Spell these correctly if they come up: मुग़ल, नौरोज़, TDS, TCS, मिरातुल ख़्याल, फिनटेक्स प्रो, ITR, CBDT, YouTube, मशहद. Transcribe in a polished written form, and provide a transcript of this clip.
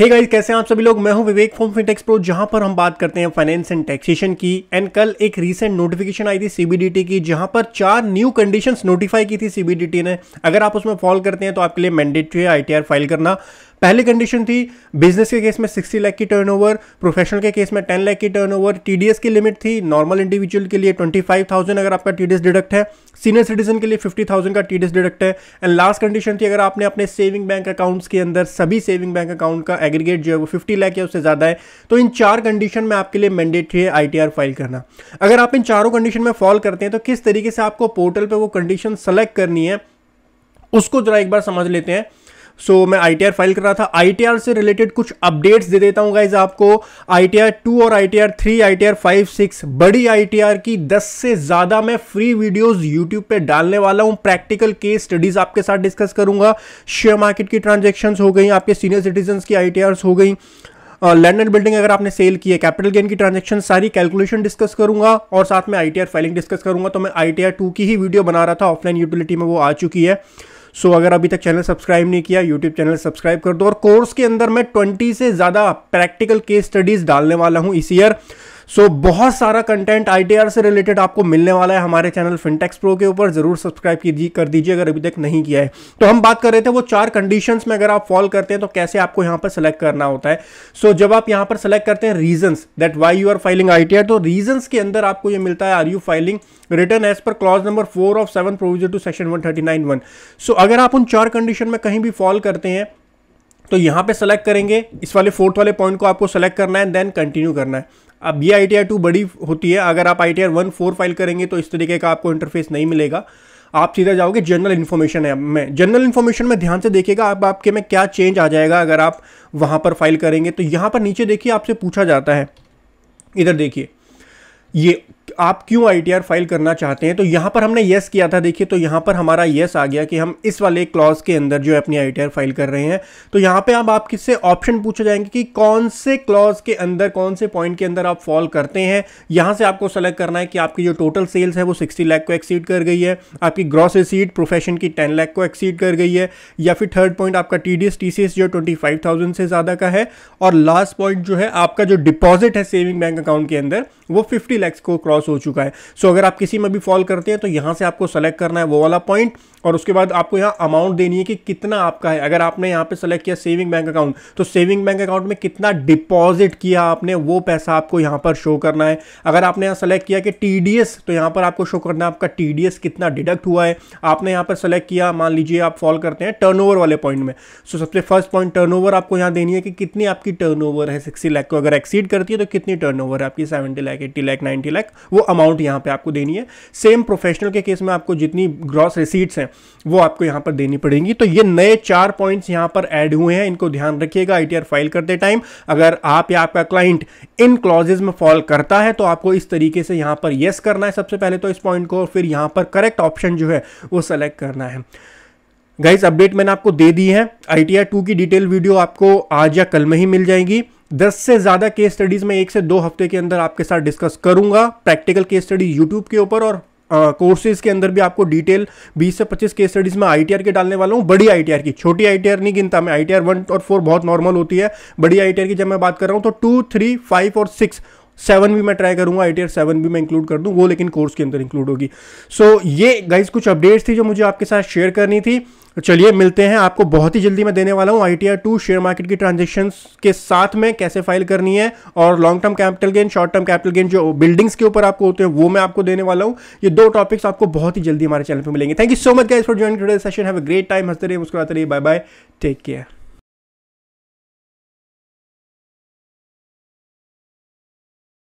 Hey guys, कैसे हैं आप सभी लोग। मैं हूं विवेक फ्रॉम फिनटेक्स प्रो, जहां पर हम बात करते हैं फाइनेंस एंड टैक्सेशन की। एंड कल एक रीसेंट नोटिफिकेशन आई थी सीबीडीटी की, जहां पर 4 न्यू कंडीशंस नोटिफाई की थी सीबीडीटी ने। अगर आप उसमें फॉल करते हैं तो आपके लिए मैंडेटरी है आईटीआर फाइल करना। पहली कंडीशन थी बिजनेस के केस में 60 लाख की टर्नओवर, प्रोफेशनल के केस में 10 लाख की टर्नओवर। टीडीएस की लिमिट थी नॉर्मल इंडिविजुअल के लिए 25,000 अगर आपका टीडीएस डिडक्ट है, सीनियर सिटीजन के लिए 50,000 का टीडीएस डिडक्ट है। एंड लास्ट कंडीशन थी अगर आपने अपने सेविंग बैंक अकाउंट्स के अंदर सभी सेविंग बैंक अकाउंट का एग्रीगेट जो है वो 50 लाख या उससे ज़्यादा है, तो इन 4 कंडीशन में आपके लिए मैंडेटरी है आईटीआर फाइल करना। अगर आप इन चारों कंडीशन में फॉल करते हैं तो किस तरीके से आपको पोर्टल पर वो कंडीशन सेलेक्ट करनी है उसको जरा एक बार समझ लेते हैं। मैं ITR फाइल कर रहा था, ITR से रिलेटेड कुछ अपडेट्स दे देता हूं गाइज आपको। ITR 2 और ITR 3, ITR 5, 6 बड़ी ITR की 10 से ज़्यादा मैं फ्री वीडियोस YouTube पे डालने वाला हूं। प्रैक्टिकल केस स्टडीज़ आपके साथ डिस्कस करूंगा। शेयर मार्केट की ट्रांजैक्शंस हो गई, आपके सीनियर सिटीजन्स की ITRs हो गई, लैंड एंड बिल्डिंग अगर आपने सेल की है, कैपिटल गेन की ट्रांजैक्शन, सारी कैलकुलेशन डिस्कस करूंगा और साथ में ITR फाइलिंग डिस्कस करूंगा। तो मैं ITR 2 की ही वीडियो बना रहा था, ऑफलाइन यूटिलिटी में वो आ चुकी है। अगर अभी तक चैनल सब्सक्राइब नहीं किया, यूट्यूब चैनल सब्सक्राइब कर दो। और कोर्स के अंदर मैं 20 से ज़्यादा प्रैक्टिकल केस स्टडीज़ डालने वाला हूं इस ईयर। बहुत सारा कंटेंट ITR से रिलेटेड आपको मिलने वाला है हमारे चैनल फिनटेक्स प्रो के ऊपर। ज़रूर सब्सक्राइब कर दीजिए अगर अभी तक नहीं किया है। तो हम बात कर रहे थे वो 4 कंडीशंस में अगर आप फॉल करते हैं तो कैसे आपको यहाँ पर सेलेक्ट करना होता है। जब आप यहाँ पर सेलेक्ट करते हैं reasons that why you are filing ITR, तो रीजंस के अंदर आपको ये मिलता है are you filing return as per clause number 4 of 7 provision to section 139(1)। अगर आप उन 4 कंडीशन में कहीं भी फॉल करते हैं तो यहाँ पे सेलेक्ट करेंगे, इस वाले 4th वाले पॉइंट को आपको सेलेक्ट करना है, देन कंटिन्यू करना है। अब ये ITR 2 बड़ी होती है, अगर आप ITR 1-4 फाइल करेंगे तो इस तरीके का आपको इंटरफेस नहीं मिलेगा। आप सीधा जाओगे जनरल इन्फॉर्मेशन है में। जनरल इन्फॉर्मेशन में ध्यान से देखिएगा अब आपके में क्या चेंज आ जाएगा अगर आप वहाँ पर फाइल करेंगे। तो यहाँ पर नीचे देखिए आपसे पूछा जाता है, इधर देखिए ये आप क्यों ITR फाइल करना चाहते हैं। तो यहाँ पर हमने येस किया था, देखिए तो यहाँ पर हमारा येस आ गया कि हम इस वाले क्लॉज के अंदर जो है अपनी ITR फाइल कर रहे हैं। तो यहाँ पे आप किससे ऑप्शन पूछे जाएंगे कि कौन से क्लॉज के अंदर, कौन से पॉइंट के अंदर आप फॉल करते हैं। यहाँ से आपको सेलेक्ट करना है कि आपकी जो टोटल सेल्स है वो 60 लाख को एक्सीड कर गई है, आपकी ग्रॉस रिसीट प्रोफेशन की 10 लाख को एक्सीड कर गई है, या फिर थर्ड पॉइंट आपका TDS TCS जो 25,000 से ज़्यादा का है, और लास्ट पॉइंट जो है आपका जो डिपॉजिट है सेविंग बैंक अकाउंट के अंदर वो 50 लाख को क्रॉस हो चुका है। अगर आप किसी में भी फॉल करते हैं तो यहां से आपको सेलेक्ट करना है वो वाला पॉइंट और उसके बाद आपको यहां अमाउंट देनी है कि कितना आपका है। अगर आपने यहां पे सेलेक्ट किया सेविंग बैंक अकाउंट, तो सेविंग बैंक अकाउंट में कितना डिपॉजिट किया आपने वो पैसा आपको यहां पर शो करना है। अगर आपने यहां सेलेक्ट किया कि TDS, तो यहां पर आपको शो करना है आपका TDS कितना डिडक्ट हुआ है। आपने यहां पर सेलेक्ट किया, मान लीजिए आप फॉल करते हैं टर्नओवर वाले पॉइंट में, सबसे फर्स्ट पॉइंट टर्नओवर आपको यहां देनी है कि कितनी आपकी टर्नओवर है। 60 लाख को अगर एक्सीड करती है तो कितनी टर्नओवर है आपकी, 70 लाख, 80 लाख, 90 लाख, वो अमाउंट यहां पे आपको देनी है। सेम प्रोफेशनल के केस में आपको जितनी ग्रॉस रिसीट्स हैं वो आपको यहां पर देनी पड़ेंगी। तो ये नए 4 पॉइंट्स यहां पर ऐड हुए हैं, इनको ध्यान रखिएगा ITR फाइल करते टाइम। अगर आप या आपका क्लाइंट इन क्लॉजेज में फॉल करता है तो आपको इस तरीके से यहां पर येस करना है सबसे पहले तो इस पॉइंट को, और फिर यहां पर करेक्ट ऑप्शन जो है वो सेलेक्ट करना है। गाइस, अपडेट मैंने आपको दे दी है। ITR 2 की डिटेल वीडियो आपको आज या कल में ही मिल जाएगी। 10 से ज़्यादा केस स्टडीज़ में 1 से 2 हफ्ते के अंदर आपके साथ डिस्कस करूंगा। प्रैक्टिकल केस स्टडी यूट्यूब के ऊपर और कोर्सेज के अंदर भी आपको डिटेल 20 से 25 केस स्टडीज़ में ITR के डालने वाला हूँ। बड़ी ITR की, छोटी ITR नहीं गिनता मैं। ITR 1 और 4 बहुत नॉर्मल होती है। बड़ी ITR की जब मैं बात कर रहा हूँ तो 2, 3, 5 और 6, 7 भी मैं ट्राई करूंगा, ITR 7 भी मैं इंक्लूड कर दूं, वो लेकिन कोर्स के अंदर इंक्लूड होगी। ये गाइस कुछ अपडेट्स थी जो मुझे आपके साथ शेयर करनी थी। चलिए मिलते हैं, आपको बहुत ही जल्दी मैं देने वाला हूं ITR 2 शेयर मार्केट की ट्रांजेक्शन्स के साथ में कैसे फाइल करनी है, और long term capital gain, short term capital gain जो बिल्डिंग्स के ऊपर आपको होते हैं वो मैं आपको देने वाला हूँ। ये 2 टॉपिक्स आपको बहुत ही जल्दी हमारे चैनल पर मिलेंगे। Thank you so much guys for joining today session. Have a great time. हंसते रहिए, मुस्कुराते रहिए। Bye bye, take care.